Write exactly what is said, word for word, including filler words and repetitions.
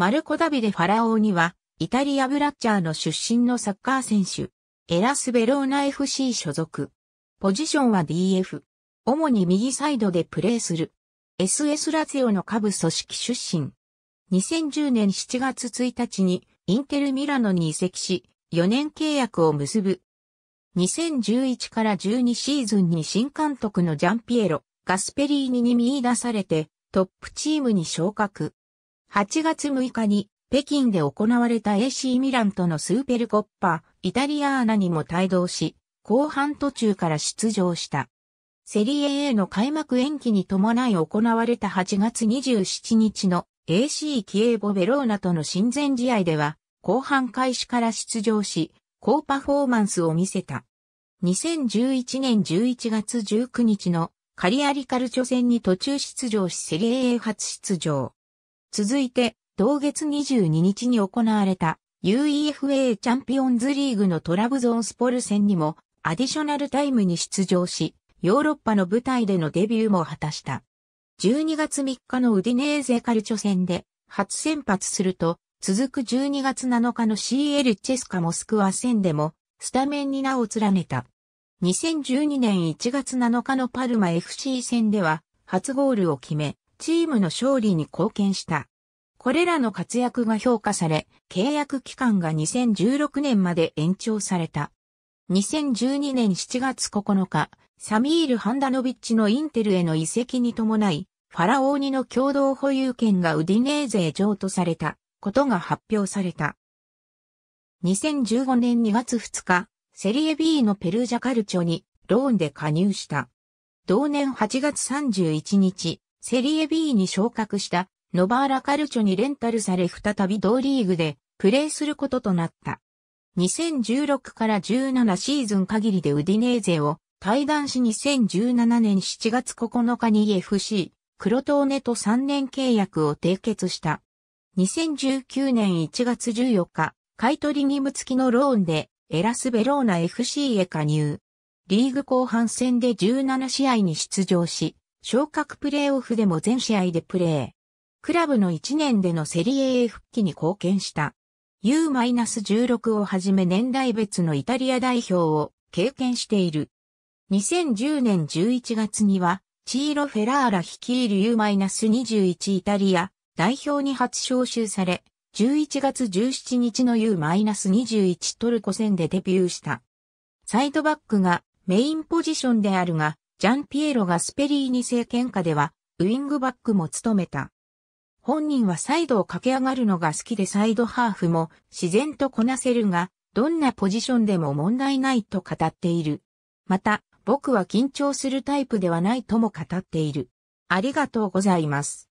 マルコ・ダビデ・ファラオーニは、イタリア・ブラッチャーの出身のサッカー選手、エラス・ベローナ エフシー 所属。ポジションは ディーエフ。主に右サイドでプレーする。エスエス ラツィオの下部組織出身。にせんじゅうねんしちがつついたちにインテル・ミラノに移籍し、よねん契約を結ぶ。にせんじゅういちからじゅうにシーズンに新監督のジャンピエロ・ガスペリーニに見出されて、トップチームに昇格。はちがつむいかに北京で行われた エーシー ミランとのスーペルコッパ、イタリアーナにも帯同し、後半途中から出場した。セリエ A の開幕延期に伴い行われたはちがつにじゅうしちにちの エーシー キエーボ・ベローナとの親善試合では、後半開始から出場し、好パフォーマンスを見せた。にせんじゅういちねんじゅういちがつじゅうくにちのカリアリカルチョ戦に途中出場しセリエ A 初出場。続いて、同月にじゅうににちに行われた ユーイーエフエー チャンピオンズリーグのトラブゾンスポル戦にもアディショナルタイムに出場し、ヨーロッパの舞台でのデビューも果たした。じゅうにがつみっかのウディネーゼカルチョ戦で初先発すると、続くじゅうにがつなのかの シーエル チェスカモスクワ戦でもスタメンに名を連ねた。にせんじゅうにねんいちがつなのかのパルマ エフシー 戦では初ゴールを決め、チームの勝利に貢献した。これらの活躍が評価され、契約期間がにせんじゅうろくねんまで延長された。にせんじゅうにねんしちがつここのか、サミール・ハンダノビッチのインテルへの移籍に伴い、ファラオーニの共同保有権がウディネーゼへ譲渡されたことが発表された。にせんじゅうごねんにがつふつか、セリエ B のペルージャカルチョにローンで加入した。同年はちがつさんじゅういちにち、セリエ B に昇格したノバーラカルチョにレンタルされ再び同リーグでプレーすることとなった。にせんじゅうろくからじゅうななシーズン限りでウディネーゼを退団しにせんじゅうななねんしちがつここのかに エフシー クロトーネとさんねん契約を締結した。にせんじゅうきゅうねんいちがつじゅうよっか、買取義務付きのローンでエラス・ベローナ エフシー へ加入。リーグ後半戦でじゅうななしあいに出場し、昇格プレーオフでも全試合でプレー。クラブのいちねんでのセリエ A 復帰に貢献した。ユーじゅうろく をはじめ年代別のイタリア代表を経験している。にせんじゅうねんじゅういちがつには、チーロ・フェラーラ率いる ユーにじゅういち イタリア代表に初招集され、じゅういちがつじゅうしちにちの ユーにじゅういち トルコ戦でデビューした。サイドバックがメインポジションであるが、ジャンピエロ・ガスペリーニ政権下では、ウィングバックも務めた。本人はサイドを駆け上がるのが好きでサイドハーフも自然とこなせるが、どんなポジションでも問題ないと語っている。また、僕は緊張するタイプではないとも語っている。ありがとうございます。